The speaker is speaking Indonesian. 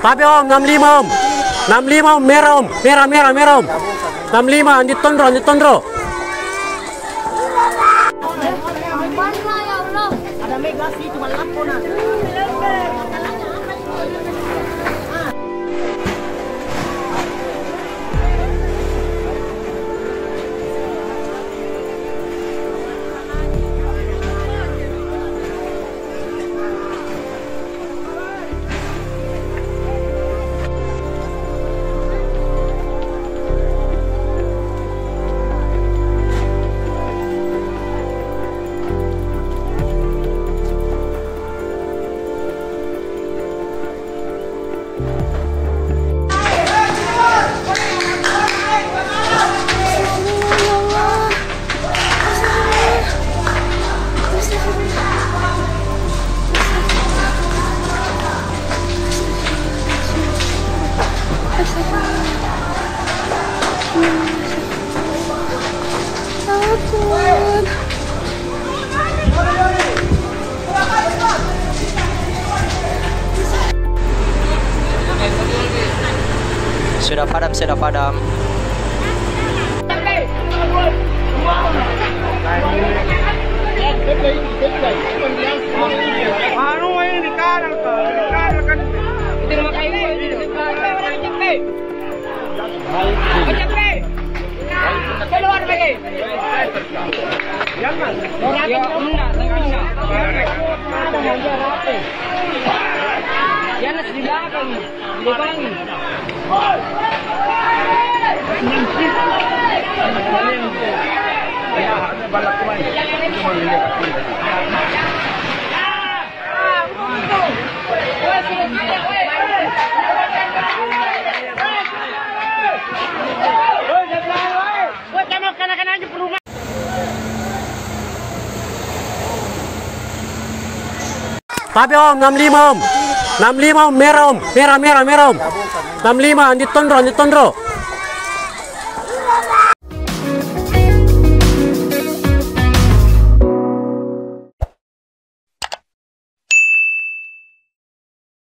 Tapi om 65 om, 65 om, merah om, merah om, 65, lanjut tondro, sudah padam. Tapi om 65 om, merah om, merah om, 65 lanjut tondro.